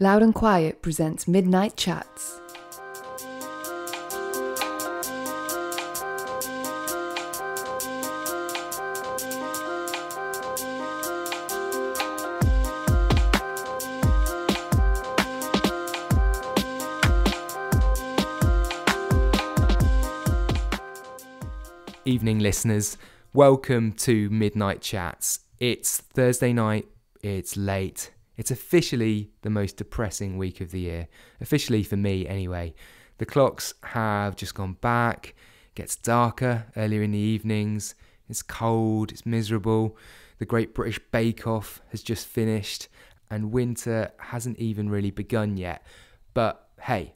Loud and Quiet presents Midnight Chats. Evening listeners, welcome to Midnight Chats. It's Thursday night, it's late. It's officially the most depressing week of the year. Officially for me, anyway. The clocks have just gone back. It gets darker earlier in the evenings. It's cold, it's miserable. The Great British Bake Off has just finished, and winter hasn't even really begun yet. But hey,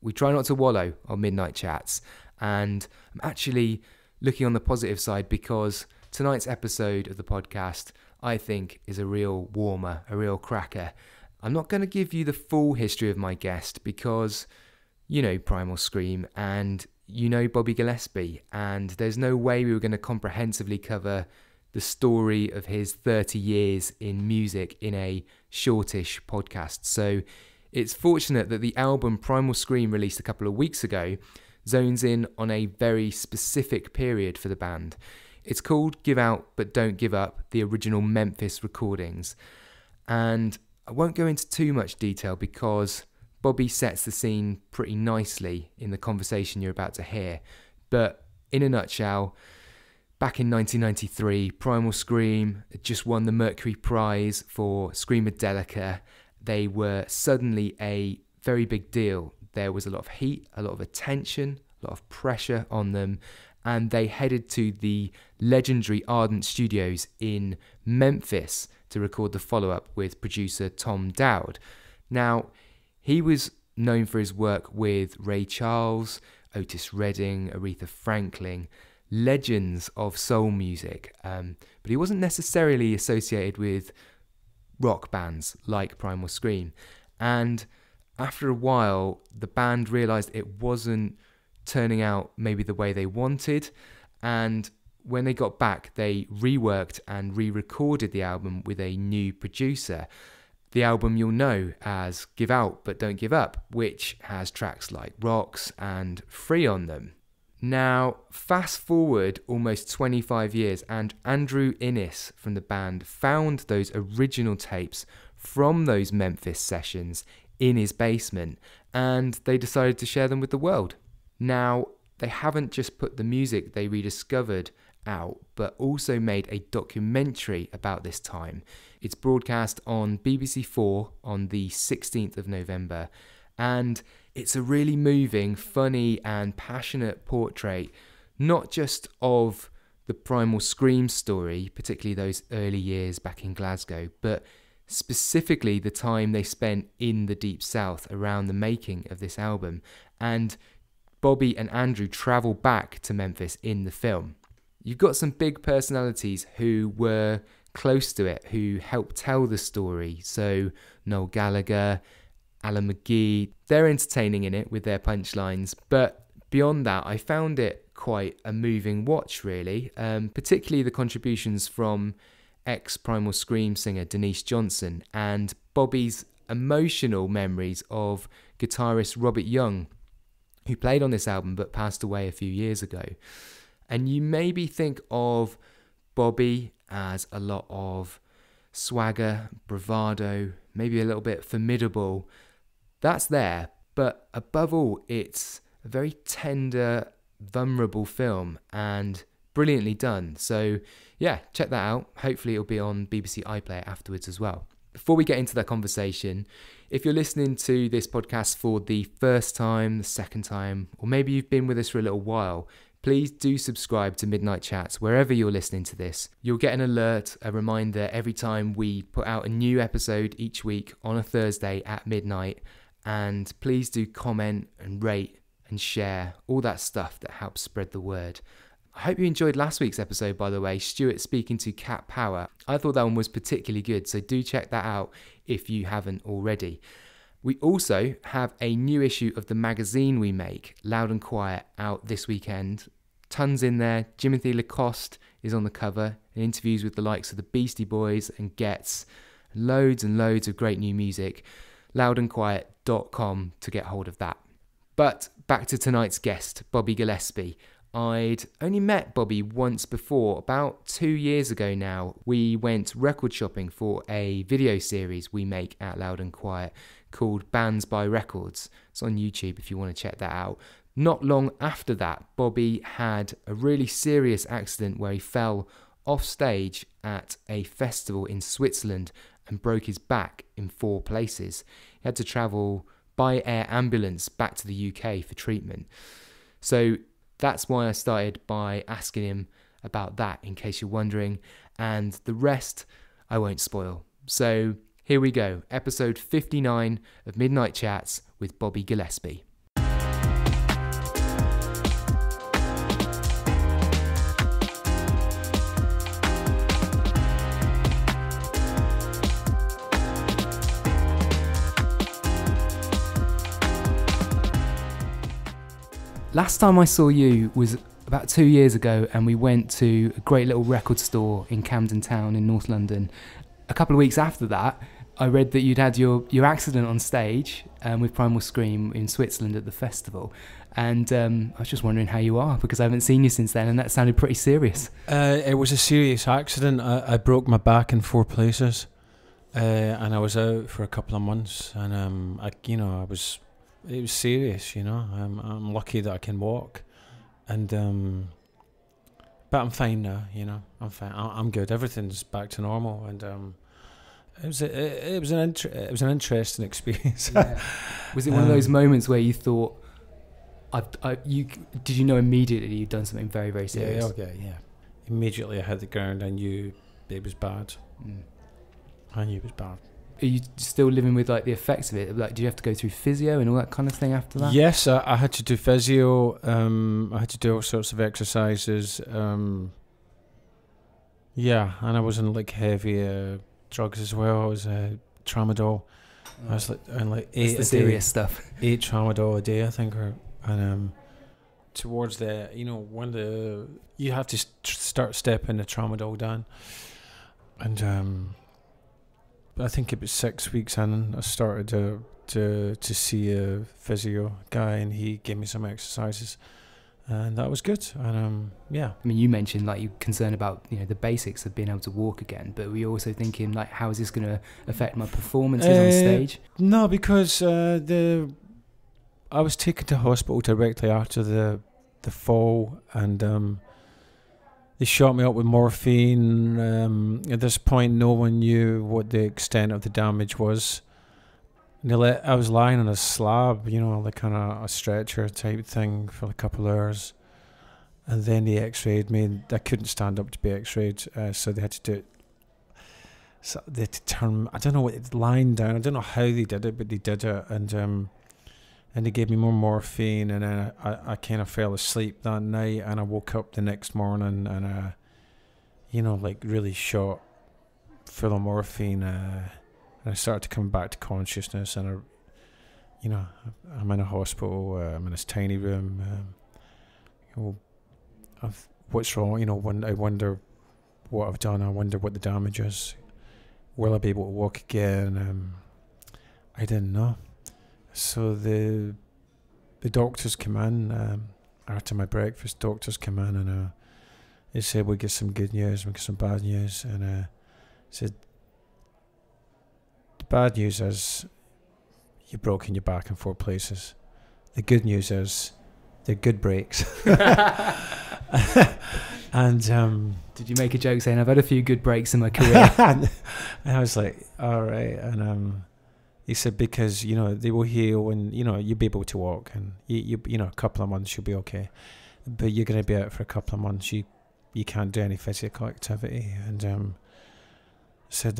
we try not to wallow on Midnight Chats, and I'm actually looking on the positive side because tonight's episode of the podcast, I think, is a real warmer, a real cracker. I'm not going to give you the full history of my guest because you know Primal Scream and you know Bobby Gillespie, and there's no way we were going to comprehensively cover the story of his 30 years in music in a shortish podcast. So it's fortunate that the album Primal Scream, released a couple of weeks ago, zones in on a very specific period for the band. It's called Give Out But Don't Give Up, the original Memphis recordings. And I won't go into too much detail because Bobby sets the scene pretty nicely in the conversation you're about to hear. But in a nutshell, back in 1993, Primal Scream had just won the Mercury Prize for Screamadelica. They were suddenly a very big deal. There was a lot of heat, a lot of attention, a lot of pressure on them. And they headed to the legendary Ardent Studios in Memphis to record the follow-up with producer Tom Dowd. Now, he was known for his work with Ray Charles, Otis Redding, Aretha Franklin, legends of soul music, but he wasn't necessarily associated with rock bands like Primal Scream. And after a while, the band realised it wasn't turning out maybe the way they wanted, and when they got back they reworked and re-recorded the album with a new producer. The album you'll know as Give Out But Don't Give Up, which has tracks like Rocks and Free on them. Now fast forward almost 25 years and Andrew Innes from the band found those original tapes from those Memphis sessions in his basement, and they decided to share them with the world. Now, they haven't just put the music they rediscovered out, but also made a documentary about this time. It's broadcast on BBC4 on the 16th of November, and it's a really moving, funny and passionate portrait, not just of the Primal Scream story, particularly those early years back in Glasgow, but specifically the time they spent in the Deep South around the making of this album. And Bobby and Andrew travel back to Memphis in the film. You've got some big personalities who were close to it, who helped tell the story. So Noel Gallagher, Alan McGee, they're entertaining in it with their punchlines. But beyond that, I found it quite a moving watch, really, particularly the contributions from ex-Primal Scream singer Denise Johnson and Bobby's emotional memories of guitarist Robert Young, who played on this album but passed away a few years ago. And you maybe think of Bobby as a lot of swagger, bravado, maybe a little bit formidable. That's there, but above all, it's a very tender, vulnerable film and brilliantly done. So yeah, check that out. Hopefully it'll be on BBC iPlayer afterwards as well. Before we get into that conversation, if you're listening to this podcast for the first time, the second time, or maybe you've been with us for a little while, please do subscribe to Midnight Chats wherever you're listening to this. You'll get an alert, a reminder every time we put out a new episode each week on a Thursday at midnight. And please do comment and rate and share, all that stuff that helps spread the word. I hope you enjoyed last week's episode, by the way, Stuart speaking to Cat Power. I thought that one was particularly good, so do check that out if you haven't already. We also have a new issue of the magazine we make, Loud and Quiet, out this weekend. Tons in there. Jimothy Lacoste is on the cover, and interviews with the likes of the Beastie Boys and Getz. Loads and loads of great new music. loudandquiet.com to get hold of that. But back to tonight's guest, Bobby Gillespie. I'd only met Bobby once before, about 2 years ago now. We went record shopping for a video series we make at Loud and Quiet called Bands by Records. It's on YouTube if you want to check that out. Not long after that, Bobby had a really serious accident where he fell off stage at a festival in Switzerland and broke his back in 4 places. He had to travel by air ambulance back to the UK for treatment. So that's why I started by asking him about that, in case you're wondering, and the rest I won't spoil. So here we go, episode 59 of Midnight Chats with Bobby Gillespie. Last time I saw you was about 2 years ago, and we went to a great little record store in Camden Town in North London. A couple of weeks after that, I read that you'd had your accident on stage with Primal Scream in Switzerland at the festival. And I was just wondering how you are, because I haven't seen you since then, and that sounded pretty serious. It was a serious accident. I broke my back in 4 places, and I was out for a couple of months, and it was serious, I'm lucky that I can walk, and but I'm fine now, I'm fine. I'm good. Everything's back to normal, and it was an interesting experience. Yeah. Was it one of those moments where you thought, did you know immediately you'd done something very, very serious? Yeah, okay, yeah. Immediately I hit the ground. I knew it was bad. Mm. I knew it was bad. Are you still living with like the effects of it? Like, do you have to go through physio and all that kind of thing after that? Yes, I had to do physio. I had to do all sorts of exercises. Yeah, and I was on like heavy drugs as well. I was tramadol. Oh. I was like on like 8 a day, stuff. 8 tramadol a day, I think. And towards the, when the you have to start stepping the tramadol down, and I think it was 6 weeks in, I started to see a physio guy, and he gave me some exercises, and that was good. And yeah. I mean, you mentioned like you're concerned about the basics of being able to walk again, but were you also thinking like, how is this going to affect my performances on stage? No, because I was taken to hospital directly after the fall, and they shot me up with morphine. At this point, no one knew what the extent of the damage was. And I was lying on a slab, like on a stretcher type thing for a couple of hours. And then they x-rayed me. And I couldn't stand up to be x-rayed, so they had to do it. So they had to turn, I don't know what, lying down. I don't know how they did it, but they did it. And they gave me more morphine, and then I kind of fell asleep that night, and I woke up the next morning, and like really shot, full of morphine, and I started to come back to consciousness, and I'm in a hospital, I'm in this tiny room, what's wrong, when I wonder what I've done, I wonder what the damage is, will I be able to walk again, I didn't know. So the doctors come in, after my breakfast, doctors come in, and they said, we'll get some good news, we'll get some bad news, and said, the bad news is you've broken your back in 4 places. The good news is they're good breaks. And did you make a joke saying, I've had a few good breaks in my career? And I was like, all right. And he said, because, they will heal, and, you'll be able to walk, and, you know, a couple of months you'll be okay. But you're going to be out for a couple of months. You can't do any physical activity. And said,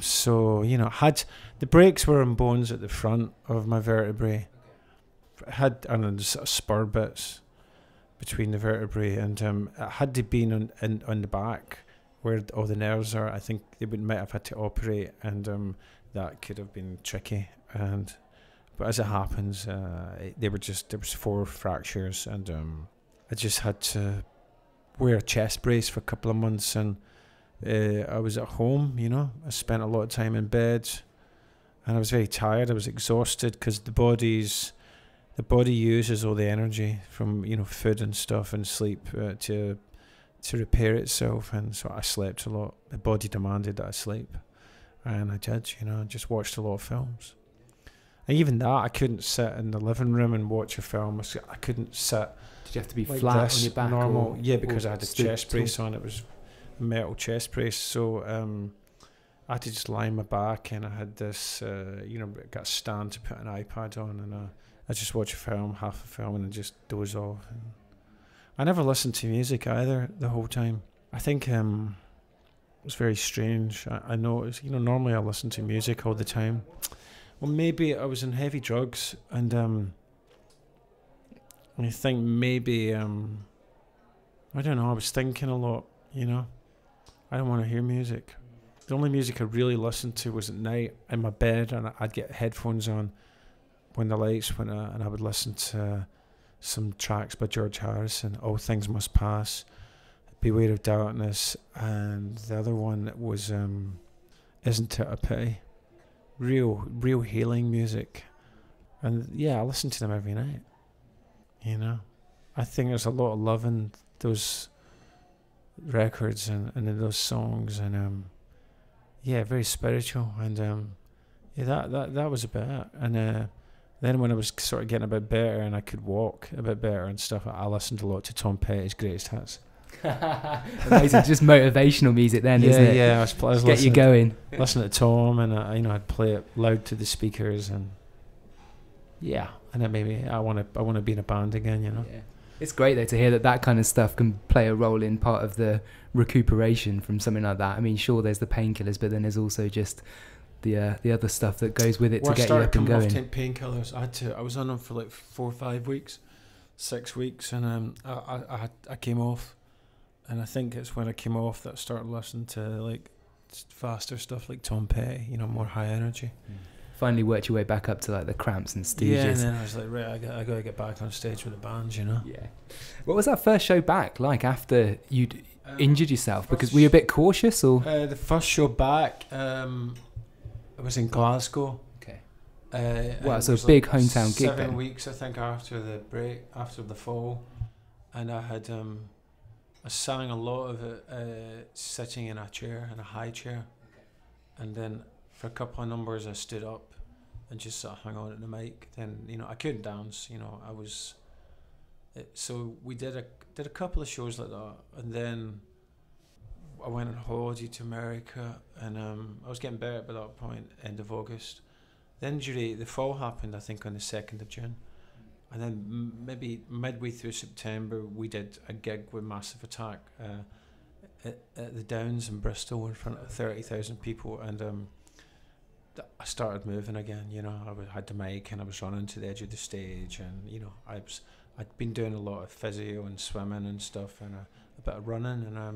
so, had the breaks were in bones at the front of my vertebrae. Had sort of spur bits between the vertebrae. And it had to be on the back where all the nerves are. I think they might have had to operate, and that could have been tricky, but as it happens, there was 4 fractures, and I just had to wear a chest brace for a couple of months, and I was at home. I spent a lot of time in bed, And I was very tired. I was exhausted because the body uses all the energy from, you know, food and stuff and sleep to repair itself. And so I slept a lot. The body demanded that I sleep, and I did. You know, I just watched a lot of films. And even that, I couldn't sit in the living room and watch a film. I couldn't sit. Did you have to be like flat on your back? Normal, or, yeah, because I had a chest brace on. It was a metal chest brace, so I had to just lie on my back, and I had this, you know, got a stand to put an iPad on, and I just watch a film, half a film, and I just doze off. And I never listened to music either the whole time. I think it was very strange. I noticed, you know, normally I listen to music all the time. Well, maybe I was in heavy drugs, and I think maybe, I don't know, I was thinking a lot, you know. I don't want to hear music. The only music I really listened to was at night in my bed, and I'd get headphones on when the lights went out, and I would listen to some tracks by George Harrison, All Things Must Pass, Beware of Darkness, and the other one was Isn't It a Pity? Real healing music. And yeah, I listen to them every night, you know. I think there's a lot of love in those records and in those songs, and yeah, very spiritual. And yeah, that was about it. And then when I was sort of getting a bit better and I could walk a bit better and stuff, I listened a lot to Tom Petty's Greatest Hits. Amazing, just motivational music then, yeah, isn't it? Yeah, I was get you going. Listen to Tom, and you know, I'd play it loud to the speakers, and yeah, and then maybe I want to be in a band again, you know. Yeah. It's great though to hear that that kind of stuff can play a role in part of the recuperation from something like that. I mean, sure, there's the painkillers, but then there's also just the other stuff that goes with it to get you up and going. Painkillers, I was on them for like 4 or 5 weeks, 6 weeks, and I came off. And I think it's when I came off that I started listening to like faster stuff like Tom Petty, you know, more high energy. Mm. Finally worked your way back up to like the Cramps and Stooges. Yeah, and then I was like, right, I got to get back on stage with the bands, you know. Yeah. What was that first show back like after you'd injured yourself? Because were you a bit cautious or? The first show back, it was in Glasgow. Okay. Well, so it was a big like hometown gig then. 7 weeks, I think, after the break, after the fall, and I had. I sang a lot of it sitting in a chair, in a high chair. And then for a couple of numbers I stood up and just sort of hung on at the mic. Then, you know, I couldn't dance, you know, so we did a couple of shows like that. And then I went on holiday to America, and I was getting better by that point, end of August. The injury, the fall happened, I think, on the 2nd of June. And then maybe midway through September, we did a gig with Massive Attack at the Downs in Bristol in front of 30,000 people. And I started moving again, you know. I had the mic and I was running to the edge of the stage. And, you know, I'd been doing a lot of physio and swimming and stuff and a bit of running. And I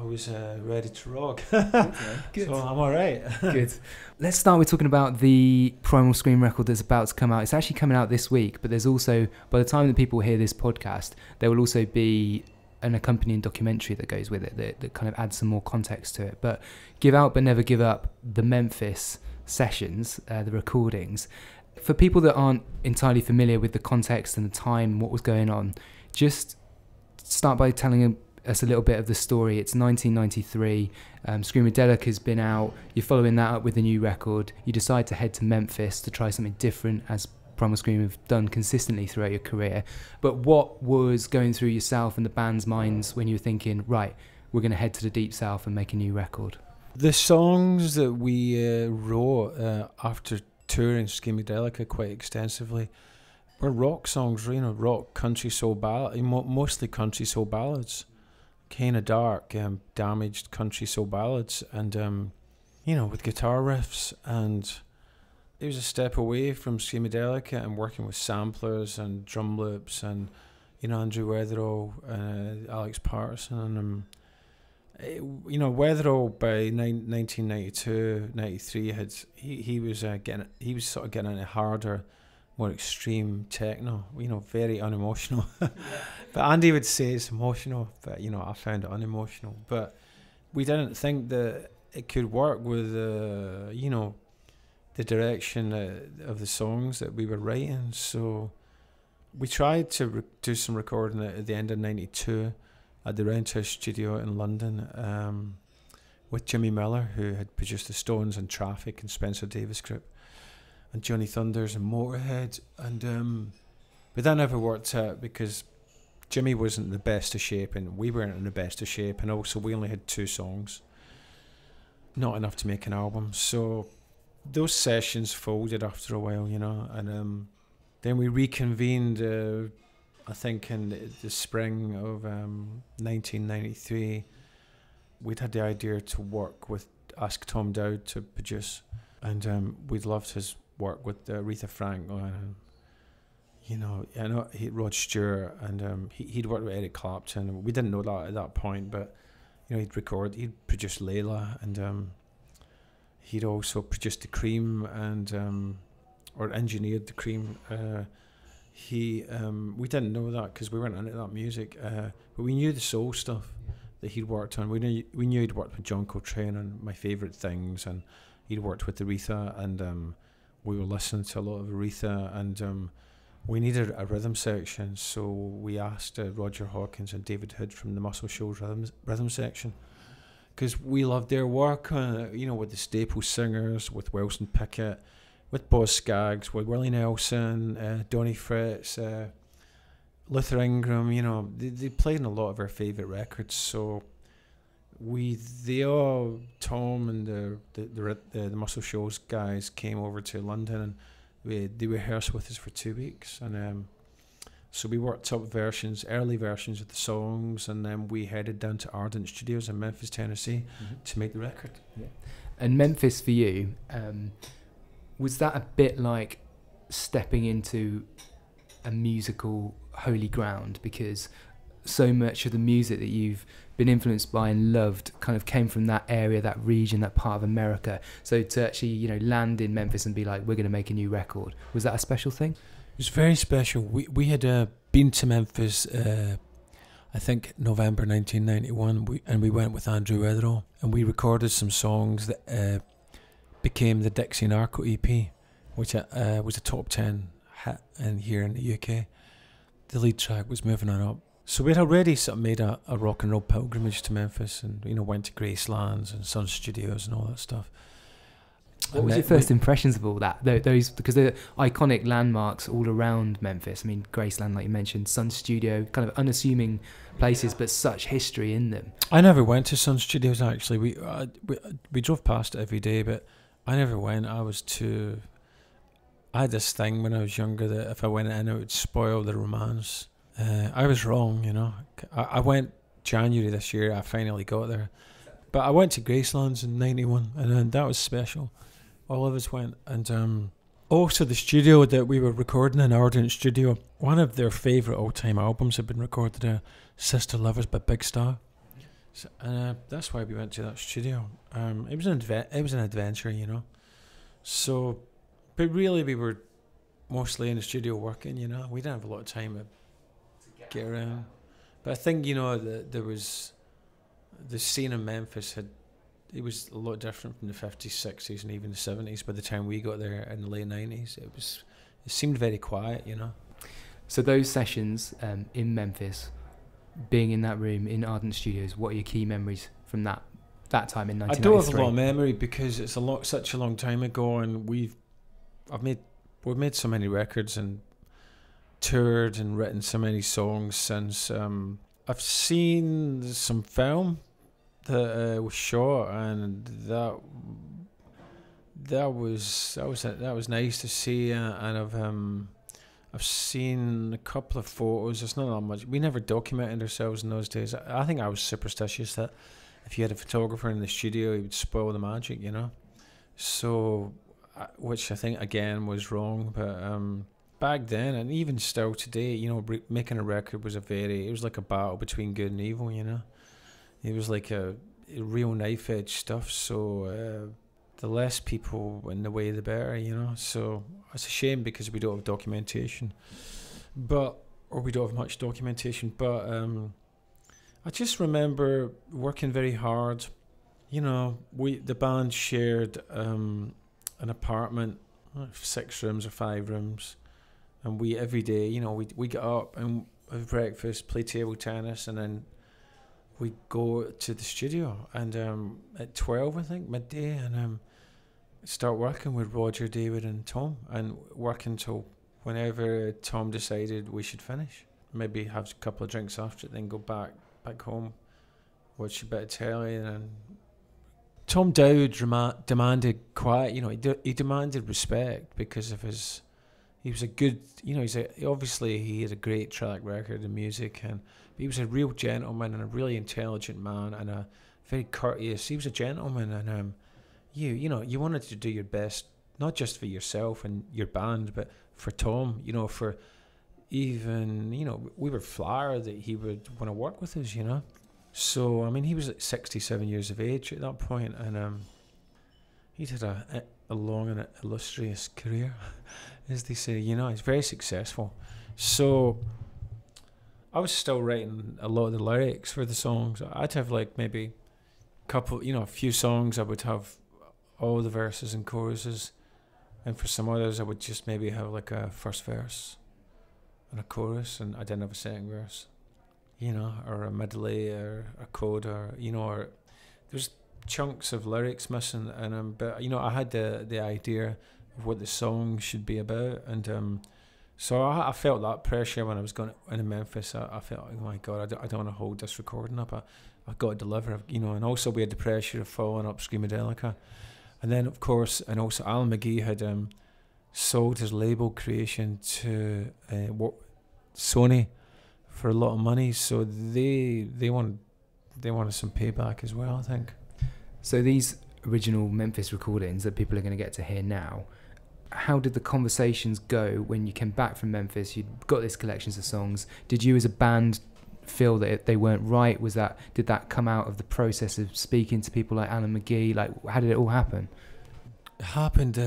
was ready to rock. Okay, good. So I'm all right. Good. Let's start with talking about the Primal Scream record that's about to come out. It's actually coming out this week, but there's also, by the time that people hear this podcast, there will also be an accompanying documentary that goes with it that kind of adds some more context to it. But Give Out But Never Give Up, the Memphis sessions, the recordings. For people that aren't entirely familiar with the context and the time, what was going on, just start by telling us a little bit of the story. It's 1993. Screamadelica has been out. You're following that up with a new record. You decide to head to Memphis to try something different, as Primal Scream have done consistently throughout your career. But what was going through yourself and the band's minds when you were thinking, right, we're going to head to the Deep South and make a new record? The songs that we wrote after touring Screamadelica quite extensively were rock songs, you know, rock, country, soul ballads, mostly country soul ballads. Kind of dark, damaged country soul ballads, and you know, with guitar riffs, and it was a step away from Screamadelica and working with samplers and drum loops, and you know, Andrew Weatherall and Alex Patterson, and you know, Weatherall by 1992-93 he was sort of getting into harder, more extreme techno, you know, very unemotional. But Andy would say it's emotional, but you know, I found it unemotional. But we didn't think that it could work with, you know, the direction of the songs that we were writing. So we tried to do some recording at the end of '92 at the Roundhouse Studio in London with Jimmy Miller, who had produced the Stones and Traffic and Spencer Davis Group and Johnny Thunders and Motorhead, and but that never worked out because Jimmy wasn't in the best of shape and we weren't in the best of shape, and also we only had 2 songs, not enough to make an album. So those sessions folded after a while, you know, and then we reconvened, I think in the spring of 1993, we'd had the idea to work with, ask Tom Dowd to produce, and we'd loved his work with Aretha Franklin, you know, Rod Stewart, and he'd worked with Eric Clapton. We didn't know that at that point, but you know, he'd produced Layla, and he'd also produced The Cream and or engineered The Cream. We didn't know that because we weren't into that music, but we knew the soul stuff that he'd worked on. We knew he'd worked with John Coltrane and My Favorite Things, and he'd worked with Aretha, and we were listening to a lot of Aretha, and we needed a rhythm section, so we asked Roger Hawkins and David Hood from the Muscle Shoals rhythm section, because we loved their work, you know, with the Staple Singers, with Wilson Pickett, with Boz Scaggs, with Willie Nelson, Donny Fritz, Luther Ingram, you know, they played in a lot of our favourite records. So Tom and the Muscle Shoals guys came over to London, and they rehearsed with us for 2 weeks, and so we worked up early versions of the songs, and then we headed down to Ardent Studios in Memphis, Tennessee, to make the record. Yeah. And Memphis for you, was that a bit like stepping into a musical holy ground, because so much of the music that you've been influenced by and loved kind of came from that area, that region, that part of America. So to actually, you know, land in Memphis and be like, we're going to make a new record, was that a special thing? It was very special. We had been to Memphis, I think November 1991, and we went with Andrew Weatherall, and we recorded some songs that became the Dixie Narco EP, which was a top 10 hit here in the UK. The lead track was Moving On Up. So we'd already sort of made a rock and roll pilgrimage to Memphis, and you know, went to Gracelands and Sun Studios and all that stuff. What was your first impressions of all that? Those, because they're iconic landmarks all around Memphis. I mean, Graceland, like you mentioned, Sun Studio, kind of unassuming places, but such history in them. I never went to Sun Studios actually. We drove past it every day, but I never went. I had this thing when I was younger that if I went in, it would spoil the romance. I was wrong, you know. I went January this year, I finally got there. But I went to Gracelands in '91, and that was special. All of us went, and also the studio that we were recording in, Ardent Studio, one of their favourite all-time albums had been recorded there, Sister Lovers by Big Star. So, and that's why we went to that studio. It was an adventure, you know. So, but really we were mostly in the studio working, you know. We didn't have a lot of time to get around. But I think, you know, the scene in Memphis was a lot different from the 50s, 60s, and even the 70s. By the time we got there in the late 90s, it seemed very quiet, you know. So those sessions in Memphis, being in that room in Ardent Studios, what are your key memories from that time in 1993? I don't have a lot of memory because it's such a long time ago, and we've made so many records and toured and written so many songs since. I've seen some film that was shot, and that was nice to see. And I've seen a couple of photos. It's not that much. We never documented ourselves in those days. I think I was superstitious that if you had a photographer in the studio, he would spoil the magic, you know. So, which I think again was wrong, but. Back then, and even still today, you know, making a record was it was like a battle between good and evil, you know. It was like a real knife edge stuff. So the less people in the way, the better, you know. So it's a shame because we don't have documentation, or we don't have much documentation. But I just remember working very hard. You know, the band shared an apartment, 6 rooms or 5 rooms, and we every day, you know, we get up and have breakfast, play table tennis, and then we go to the studio, and at 12, I think, midday, and start working with Roger, David, and Tom, and work until whenever Tom decided we should finish. Maybe have a couple of drinks after it, then go back home, watch a bit of telly, and then Tom Dowd demanded quiet. You know, he demanded respect because of his. He was a good, you know. Obviously he had a great track record in music, and but he was a real gentleman and a really intelligent man and a very courteous. He was a gentleman, and you know, you wanted to do your best, not just for yourself and your band, but for Tom. You know, for even, you know, we were flattered that he would want to work with us. You know. So, I mean, he was like 67 years of age at that point, and he did a long and illustrious career, as they say. You know, he's very successful. So, I was still writing a lot of the lyrics for the songs. I'd have like maybe a few songs I would have all the verses and choruses, and for some others I would just maybe have like a first verse and a chorus, and I didn't have a second verse. You know, or a medley, or a coda, or, you know, or there's chunks of lyrics missing, and but you know, I had the idea of what the song should be about, and so I felt that pressure when I was going in Memphis. I felt, oh my God, I don't want to hold this recording up. I've got to deliver, you know. And also we had the pressure of following up Screamadelica, and then of course, and also Alan McGee had sold his label Creation to Sony for a lot of money, so they wanted some payback as well, I think. So these original Memphis recordings that people are going to get to hear now, how did the conversations go when you came back from Memphis? You'd got these collections of songs. Did you as a band feel that they weren't right? Was that, did that come out of the process of speaking to people like Alan McGee? Like, how did it all happen? It happened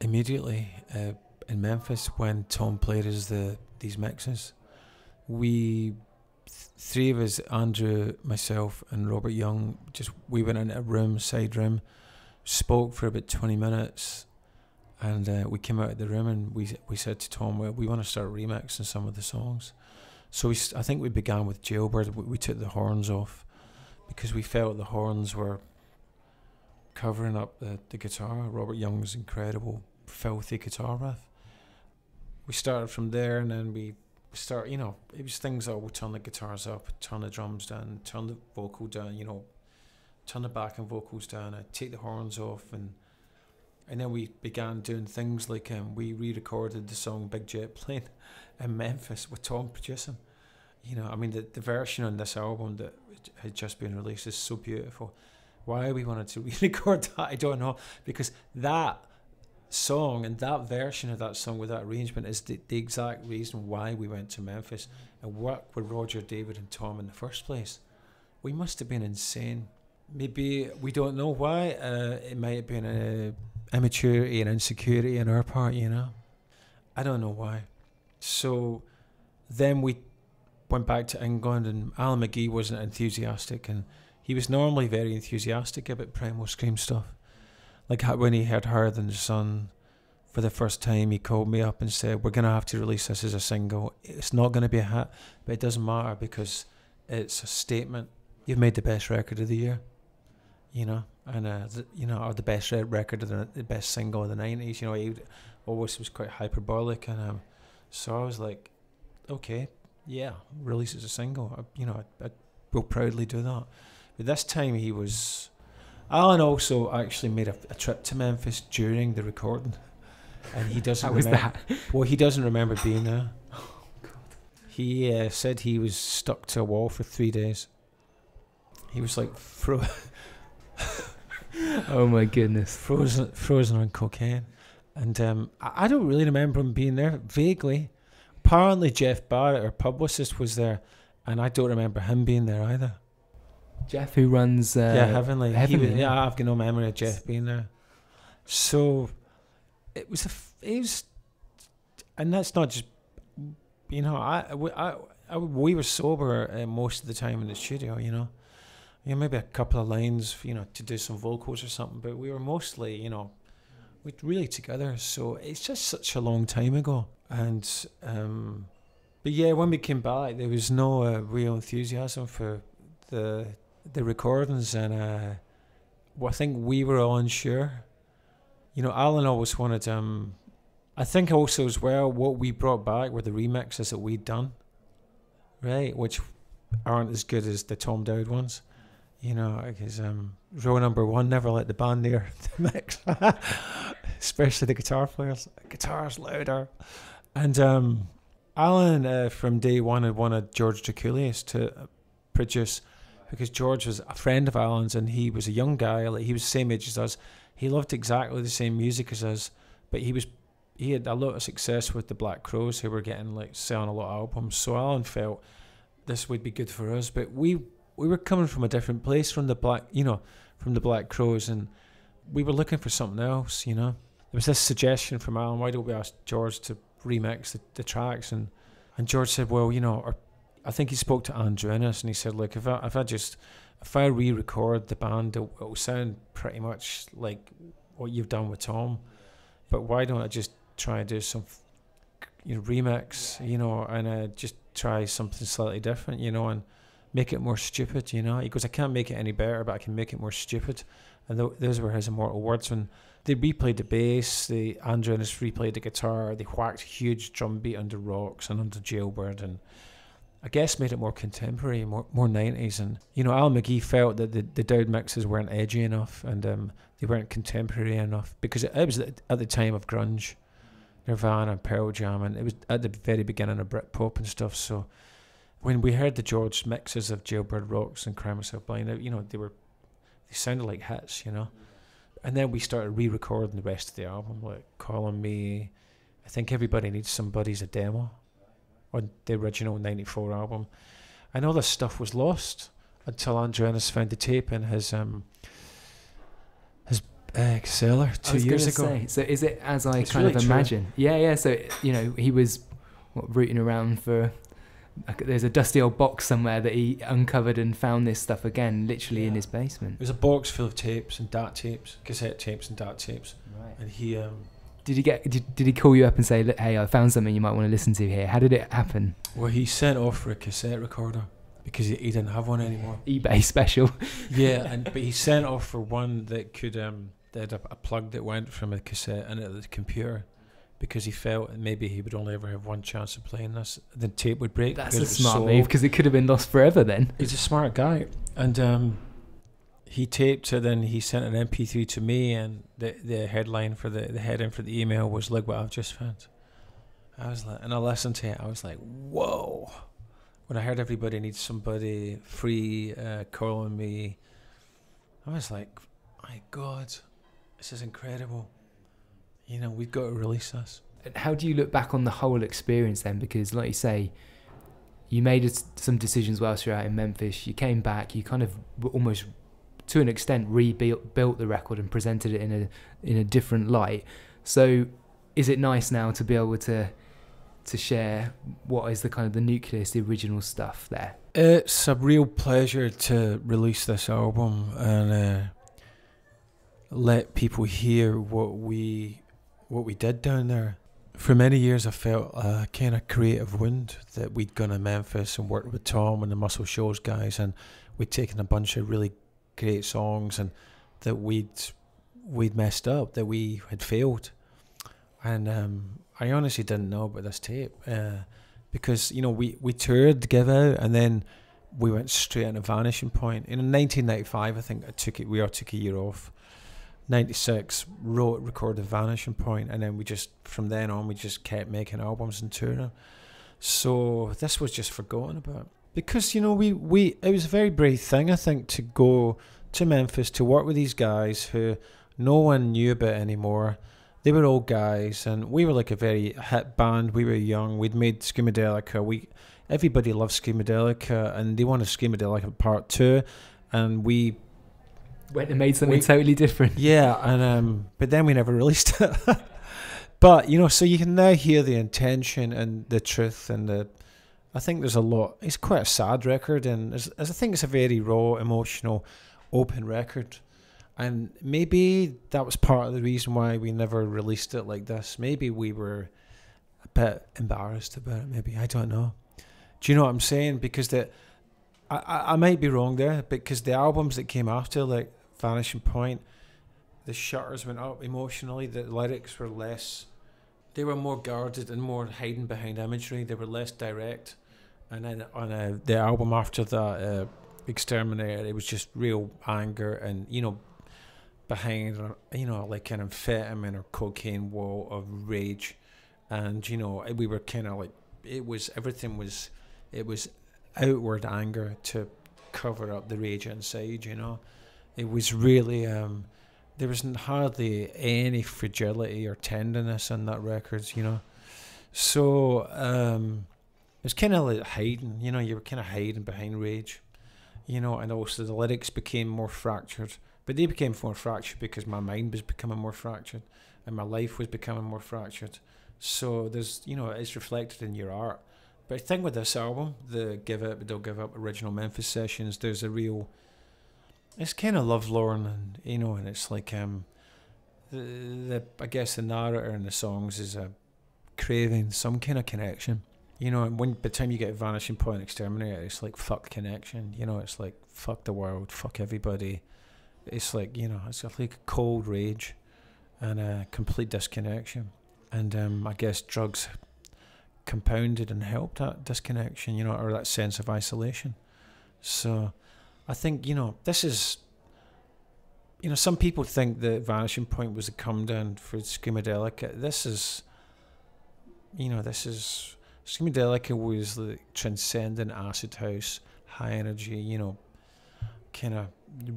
immediately in Memphis when Tom played us these mixes. We, three of us, Andrew, myself and Robert Young, we went into a room, side room, spoke for about 20 minutes, and we came out of the room and we said to Tom, well, we want to start remixing some of the songs. So I think we began with Jailbird. We took the horns off because we felt the horns were covering up the guitar, Robert Young's incredible, filthy guitar riff. We started from there, and then we start, you know, it was things that we'll turn the guitars up, turn the drums down, turn the vocal down, you know, turn the backing vocals down, I'd take the horns off, and then we began doing things like we re-recorded the song Big Jet Plane in Memphis with Tom producing. You know, I mean, the version on this album that had just been released is so beautiful. Why we wanted to re-record that, I don't know, because that song and that version of that song with that arrangement is the exact reason why we went to Memphis and worked with Roger, David and Tom in the first place. We must have been insane. Maybe, we don't know why, it might have been immaturity and insecurity on our part, you know. I don't know why. So then we went back to England, and Alan McGee wasn't enthusiastic, and he was normally very enthusiastic about Primal Scream stuff. Like when he heard Higher Than the Sun for the first time, he called me up and said, we're going to have to release this as a single. It's not going to be a hit, but it doesn't matter because it's a statement. You've made the best record of the year, you know, and, you know, or the best record of the best single of the 90s. You know, he always was quite hyperbolic. And so I was like, okay, yeah, release it as a single. You know, I will proudly do that. But this time he was... Alan also actually made a trip to Memphis during the recording, and he doesn't. How was that? Well, he doesn't remember being there. Oh God! He said he was stuck to a wall for 3 days. He was like frozen. Oh my goodness! Frozen on cocaine, and I don't really remember him being there. Vaguely, apparently Jeff Barrett, our publicist, was there, and I don't remember him being there either. Jeff, who runs Heavenly. Yeah, I've got no memory of Jeff being there. So it was and that's not just, you know, we were sober most of the time in the studio, you know. You know, maybe a couple of lines, you know, to do some vocals or something, but we were mostly, you know, we're really together. So it's just such a long time ago. And but yeah, when we came back, there was no real enthusiasm for the recordings, and I think we were all unsure. You know, Alan always wanted. I think also as well, what we brought back were the remixes that we'd done, right? Which aren't as good as the Tom Dowd ones, you know, because rule number one, never let the band near the mix, especially the guitar players. Guitar's louder. And Alan from day one had wanted George Drakoulias to produce, because George was a friend of Alan's, and he was a young guy, like he was the same age as us. He loved exactly the same music as us, but he had a lot of success with the Black Crows, who were getting like selling a lot of albums. So Alan felt this would be good for us, but we were coming from a different place from the Black Crows, and we were looking for something else. You know, there was this suggestion from Alan: why don't we ask George to remix the tracks? And George said, well, you know, I think he spoke to Andrew Innes, and he said, look, if I re-record the band, it'll sound pretty much like what you've done with Tom, but why don't I just try and do some, you know, remix, you know, and just try something slightly different, you know, and make it more stupid, you know. He goes, I can't make it any better, but I can make it more stupid. And those were his immortal words. When they replayed the bass, Andrew and his replayed the guitar, they whacked huge drum beat under Rocks and under Jailbird, and I guess made it more contemporary, more 90s. And, you know, Alan McGee felt that the Dowd mixes weren't edgy enough, and they weren't contemporary enough, because it was at the time of grunge, Nirvana, Pearl Jam, and it was at the very beginning of Britpop and stuff. So when we heard the George mixes of Jailbird, Rocks and Cry Myself Blind, you know, they sounded like hits, you know. And then we started re-recording the rest of the album, like Calling Me, I Think Everybody Needs Somebody's a Demo, on the original 94 album. And all this stuff was lost until Andrew Innes found the tape in his cellar 2 years ago. So is it as I it's kind really of imagine? True. Yeah. So, you know, he was rooting around for, there's a dusty old box somewhere that he uncovered and found this stuff again, literally in his basement. It was a box full of tapes and DAT tapes, cassette tapes and DAT tapes. Right. And he... Did he call you up and say, look, hey, I found something you might want to listen to here? How did it happen? Well, he sent off for a cassette recorder because he didn't have one anymore. eBay special. Yeah, but he sent off for one that could that had a plug that went from a cassette into the computer, because he felt maybe he would only ever have one chance of playing this. The tape would break. That's a smart move, because it could have been lost forever then. He's a smart guy. And he taped it, then he sent an MP3 to me, and the headline for the heading for the email was, look what I've just found. I was like, and I listened to it, I was like, whoa. When I heard Everybody Needs Somebody, Free, Calling Me, I was like, my God, this is incredible. You know, we've got to release this. How do you look back on the whole experience then? Because like you say, you made some decisions whilst you were out in Memphis, you came back, you kind of almost, to an extent, rebuilt the record and presented it in a different light. So is it nice now to be able to share what is the kind of the nucleus, the original stuff there? It's a real pleasure to release this album and let people hear what we did down there. For many years I felt a kind of creative wound that we'd gone to Memphis and worked with Tom and the Muscle Shoals guys, and we'd taken a bunch of really great songs and that we'd messed up, that we had failed. And I honestly didn't know about this tape because, you know, we toured Give Out and then we went straight into Vanishing Point. In 1995, I think we all took a year off. 96, wrote, recorded Vanishing Point, and then we just, from then on, we just kept making albums and touring. So this was just forgotten about. Because, you know, it was a very brave thing, I think, to go to Memphis to work with these guys who no one knew about anymore. They were old guys, and we were like a very hit band. We were young. We'd made Screamadelica. Everybody loved Screamadelica, and they wanted Screamadelica Part 2, and we... went and made something totally different. Yeah, and but then we never released it. But, you know, so you can now hear the intention and the truth and the... I think there's a lot. It's quite a sad record, and I think it's a very raw, emotional, open record. And maybe that was part of the reason why we never released it like this. Maybe we were a bit embarrassed about it. Maybe, I don't know. Do you know what I'm saying? Because I might be wrong there, because the albums that came after, like Vanishing Point, the shutters went up emotionally. The lyrics were less, they were more guarded and more hiding behind imagery. They were less direct. And then on the album after that, Exterminator, it was just real anger and, you know, behind, you know, like an amphetamine or cocaine wall of rage. And, you know, we were kind of like, it was, everything was, it was outward anger to cover up the rage inside, you know. It was really, there was hardly any fragility or tenderness in that record, you know. So it was kind of like hiding, you know, you were kind of hiding behind rage, you know. And also the lyrics became more fractured. But they became more fractured because my mind was becoming more fractured and my life was becoming more fractured. So there's, you know, it's reflected in your art. But the thing with this album, the Give Out But Don't Give Up original Memphis sessions, there's a real, it's kind of lovelorn, and, you know, and it's like, I guess the narrator in the songs is craving some kind of connection, you know. And when, by the time you get Vanishing Point, Exterminator, it's like, fuck connection, you know. It's like, fuck the world, fuck everybody. It's like, you know, it's like a cold rage and a complete disconnection. And I guess drugs compounded and helped that disconnection, you know, or that sense of isolation. So I think, you know, this is, you know, some people think that Vanishing Point was a come down for Screamadelica. This is, you know, this is, Screamadelica was the transcendent acid house, high energy, you know, kind of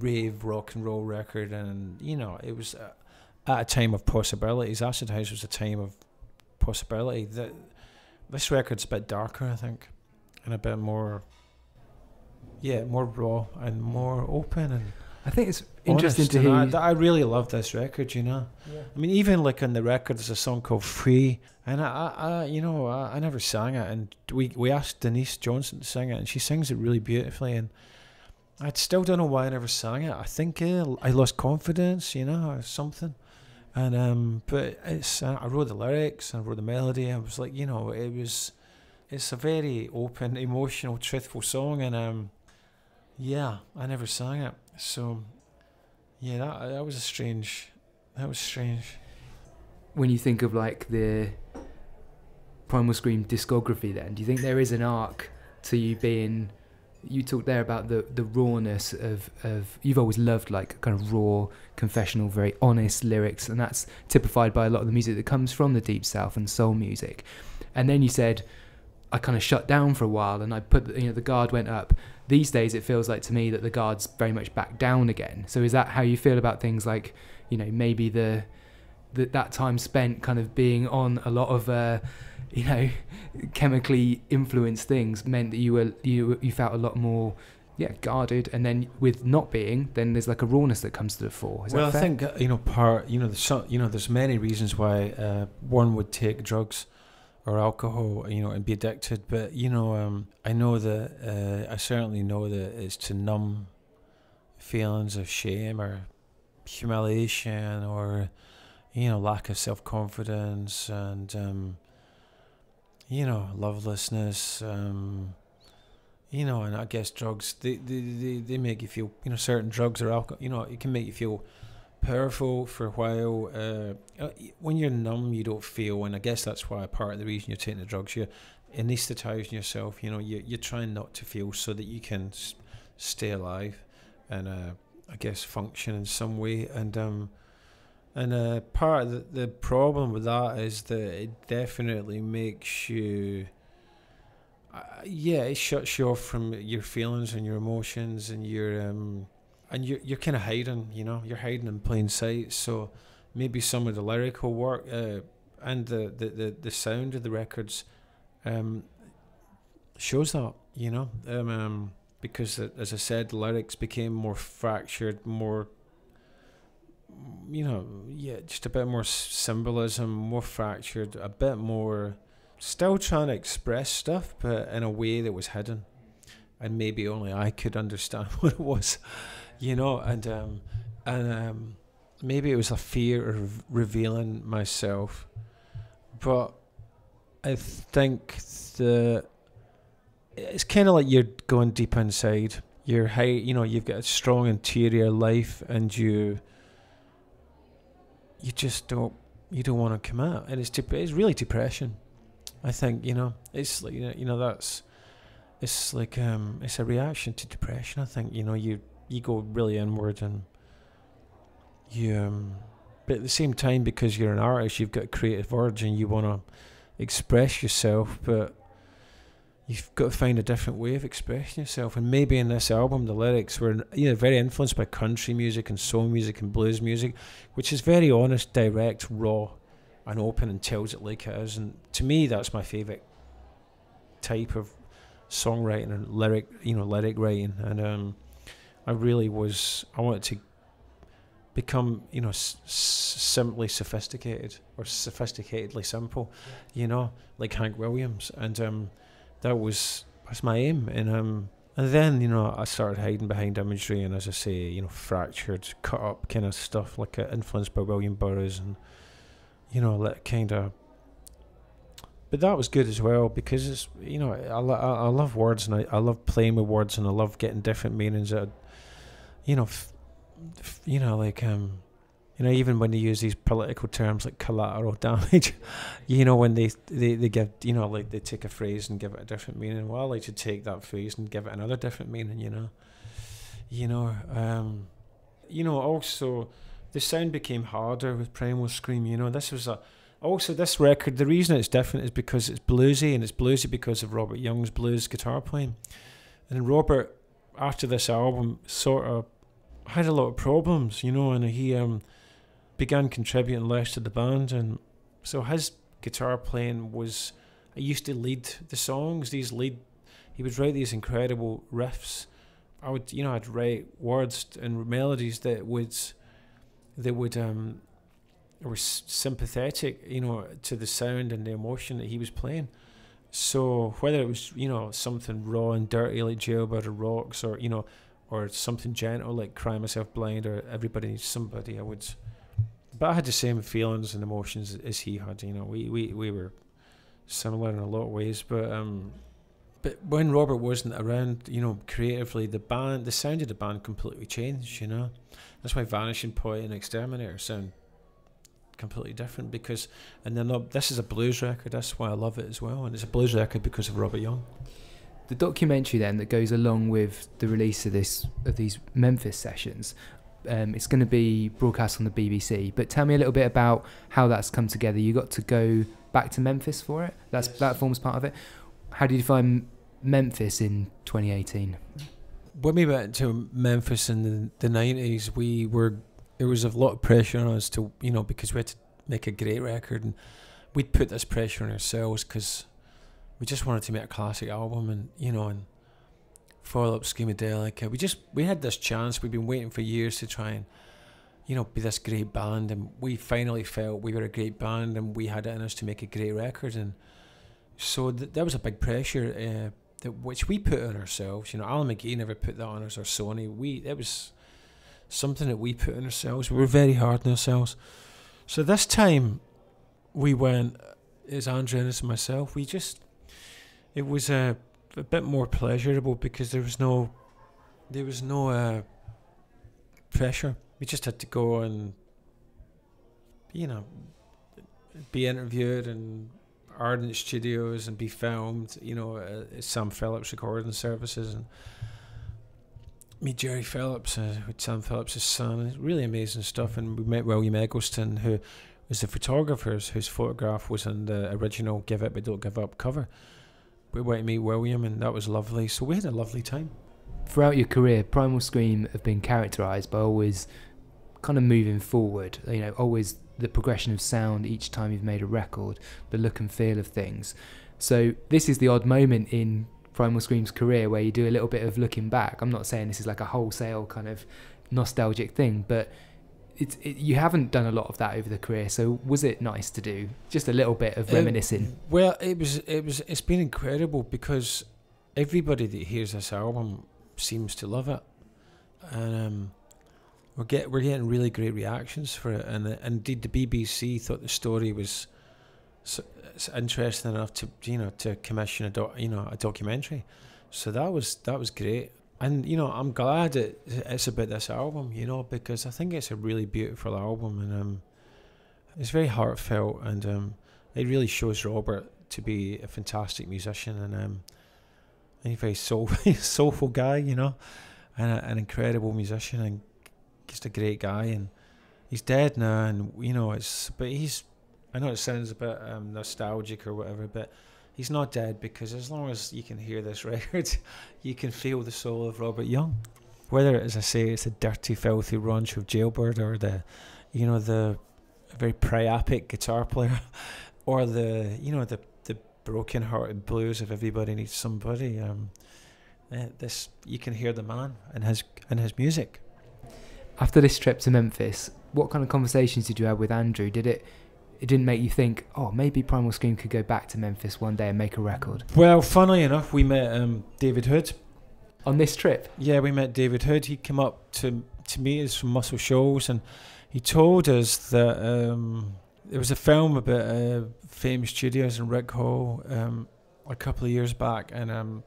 rave rock and roll record. And, you know, it was at a time of possibilities. Acid house was a time of possibility. This record's a bit darker, I think, and a bit more, yeah, more raw and more open. And I think it's interesting to hear. I really love this record, you know. Yeah. I mean, even like on the record, there's a song called Free, and I you know, I never sang it, and we asked Denise Johnson to sing it, and she sings it really beautifully. And I still don't know why I never sang it. I think I lost confidence, you know, or something. And but it's I wrote the lyrics, I wrote the melody. I was like, you know, it was, it's a very open, emotional, truthful song. And yeah, I never sang it. So yeah, that was a strange, that was strange. When you think of like the Primal Scream discography, then do you think there is an arc to you being? You talked there about the rawness of you've always loved like kind of raw, confessional, very honest lyrics, and that's typified by a lot of the music that comes from the Deep South and soul music. And then you said, I kind of shut down for a while, and I put, you know, the guard went up. These days it feels like to me that the guard's very much back down again. So is that how you feel about things like, you know, maybe that time spent kind of being on a lot of you know, chemically influenced things meant that you felt a lot more, yeah, guarded, and then with not being, then there's like a rawness that comes to the fore. Is well, that fair? I think, you know, there's many reasons why one would take drugs or alcohol, you know, and be addicted. But you know, I know that I certainly know that it's to numb feelings of shame or humiliation or, you know, lack of self-confidence and. You know, lovelessness, you know, and I guess drugs, they make you feel, you know, certain drugs or alcohol, you know, it can make you feel powerful for a while. When you're numb, you don't feel, and I guess that's why part of the reason you're taking the drugs, you're anesthetizing yourself, you know, you're trying not to feel so that you can stay alive and, I guess, function in some way. And, part of the problem with that is that it definitely makes you, yeah, it shuts you off from your feelings and your emotions and your, and you're kind of hiding, you know, you're hiding in plain sight. So maybe some of the lyrical work and the sound of the records shows that, you know, because as I said, the lyrics became more fractured, more, you know, yeah, just a bit more symbolism, more fractured, a bit more, still trying to express stuff, but in a way that was hidden, and maybe only I could understand what it was, you know. And And maybe it was a fear of revealing myself, but I think that it's kind of like you're going deep inside. You're high, you know, you've got a strong interior life, and you just don't want to come out, and it's really depression. I think, you know, it's like, you know, that's, it's like, it's a reaction to depression. I think, you know, you go really inward, and you, but at the same time, because you're an artist, you've got a creative urge, and you want to express yourself, but you've got to find a different way of expressing yourself. And maybe in this album, the lyrics were, you know, very influenced by country music and soul music and blues music, which is very honest, direct, raw, and open, and tells it like it is. And to me, that's my favourite type of songwriting and lyric, you know, lyric writing. And I really was, I wanted to become, you know, simply sophisticated, or sophisticatedly simple, you know, like Hank Williams. And that's my aim. And then, you know, I started hiding behind imagery, and as I say, you know, fractured, cut up kind of stuff, like influenced by William Burroughs, and, you know, that kind of. But that was good as well, because it's, you know, I love words, and I love playing with words, and I love getting different meanings that, you know, you know, even when they use these political terms like collateral damage, you know, when they give, you know, like they take a phrase and give it a different meaning. Well, I like to take that phrase and give it another different meaning, you know. You know, also the sound became harder with Primal Scream, you know. This was a, also this record, the reason it's different is because it's bluesy, and it's bluesy because of Robert Young's blues guitar playing. And Robert, after this album, sort of had a lot of problems, you know, and he began contributing less to the band, and so his guitar playing was, I used to lead the songs, he would write these incredible riffs. I would, you know, I'd write words and melodies that would, were sympathetic, you know, to the sound and the emotion that he was playing. So whether it was, you know, something raw and dirty like Jailbird or Rocks, or, you know, or something gentle like Cry Myself Blind or Everybody Needs Somebody, I would. But I had the same feelings and emotions as he had, you know. We were similar in a lot of ways, but when Robert wasn't around, you know, creatively, the sound of the band completely changed, you know. That's why Vanishing Point and Exterminator sound completely different, because, and they're not, this is a blues record, that's why I love it as well, and it's a blues record because of Robert Young. The documentary then that goes along with the release of these Memphis sessions, it's going to be broadcast on the BBC. But tell me a little bit about how that's come together. You got to go back to Memphis for it. That's, yes. That forms part of it. How did you find Memphis in 2018? When we went to Memphis in the 90s, we were, there was a lot of pressure on us to, you know, because we had to make a great record, and we'd put this pressure on ourselves because we just wanted to make a classic album, and, you know, and follow up Screamadelica. We had this chance. We'd been waiting for years to try and, you know, be this great band, and we finally felt we were a great band, and we had it in us to make a great record. And so that was a big pressure, which we put on ourselves. You know, Alan McGee never put that on us, or Sony. It was something that we put on ourselves. We were very hard on ourselves. So this time we went, as Andrew Innes and myself, we just, it was a bit more pleasurable because there was no pressure. We just had to go and, you know, be interviewed in Ardent Studios and be filmed, you know, at Sam Phillips recording services, and meet Jerry Phillips, Sam Phillips' son. It's really amazing stuff. And we met William Eggleston, who was the photographer whose photograph was in the original Give Out But Don't Give Up cover. We went to meet William, and that was lovely. So we had a lovely time. Throughout your career, Primal Scream have been characterised by always kind of moving forward, you know, always the progression of sound each time you've made a record, the look and feel of things. So this is the odd moment in Primal Scream's career where you do a little bit of looking back. I'm not saying this is like a wholesale kind of nostalgic thing, but you haven't done a lot of that over the career, so was it nice to do just a little bit of reminiscing? Well, it's been incredible because everybody that hears this album seems to love it, and We're getting really great reactions for it, and indeed the BBC thought the story was interesting enough to commission a documentary. So that was great, and I'm glad it's about this album, because I think it's a really beautiful album, and it's very heartfelt, and it really shows Robert to be a fantastic musician, and a very soulful guy, and an incredible musician, and just a great guy. And he's dead now, and but I know it sounds a bit nostalgic or whatever, but he's not dead, because as long as you can hear this record, you can feel the soul of Robert Young. Whether, as I say, it's the dirty, filthy raunch of Jailbird, or the, the very priapic guitar player, or the, the broken-hearted blues of Everybody Needs Somebody. This, you can hear the man and his music. After this trip to Memphis, what kind of conversations did you have with Andrew? It didn't make you think, oh, maybe Primal Scream could go back to Memphis one day and make a record? Well, funnily enough, we met David Hood. On this trip? Yeah, we met David Hood. He came up to meet us from Muscle Shoals, and he told us that there was a film about Fame Studios and Rick Hall a couple of years back, and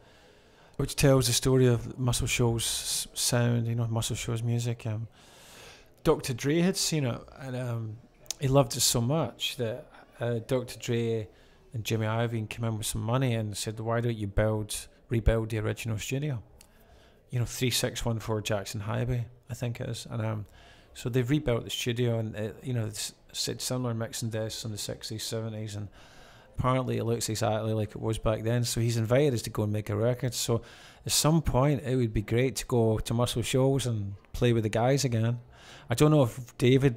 which tells the story of Muscle Shoals sound, Muscle Shoals music. Dr. Dre had seen it, and he loved it so much that Dr. Dre and Jimmy Iovine came in with some money and said, why don't you rebuild the original studio? 3614 Jackson Highway, I think it is. And so they've rebuilt the studio, and it's similar mixing desks in the 60s, 70s, and apparently it looks exactly like it was back then. So he's invited us to go and make a record. So at some point, it would be great to go to Muscle Shoals and play with the guys again. I don't know if I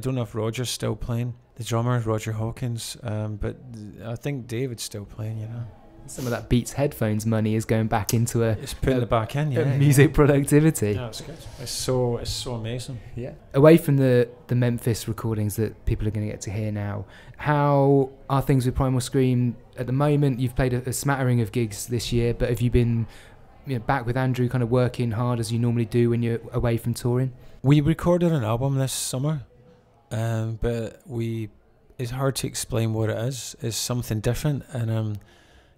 don't know if Roger's still playing, the drummer, Roger Hawkins, but I think David's still playing, Some of that Beats headphones money is going back into It's putting it back in, music productivity. Yeah, it's good. It's so amazing. Yeah. Away from the Memphis recordings that people are going to get to hear now, how are things with Primal Scream at the moment? You've played a smattering of gigs this year, but have you been back with Andrew, kind of working hard as you normally do when you're away from touring? We recorded an album this summer, but it's hard to explain what it is. It's something different, and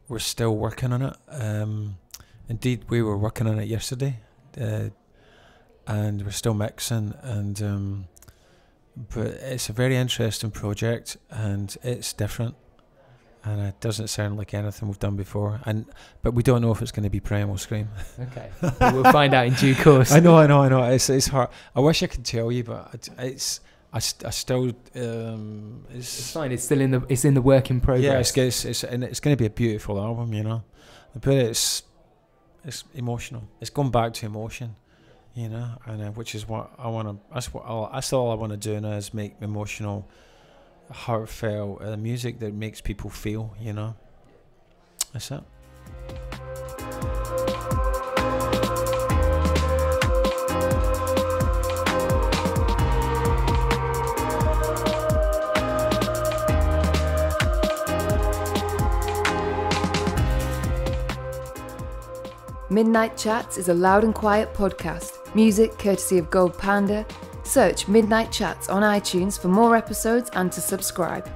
we're still working on it. Indeed, we were working on it yesterday, and we're still mixing. And but it's a very interesting project, and it's different, and it doesn't sound like anything we've done before. But we don't know if it's going to be Primal Scream. Okay, we'll find out in due course. I know. It's hard. I wish I could tell you, but I still. It's fine. It's still it's in the work in progress. Yeah, it's going to be a beautiful album, But it's emotional. It's going back to emotion, And which is what I want to. That's all I want to do now, is make emotional, heartfelt music that makes people feel, That's it. Midnight Chats is a Loud and Quiet podcast, music courtesy of Gold Panda. Search Midnight Chats on iTunes for more episodes and to subscribe.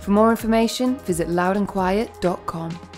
For more information, visit loudandquiet.com.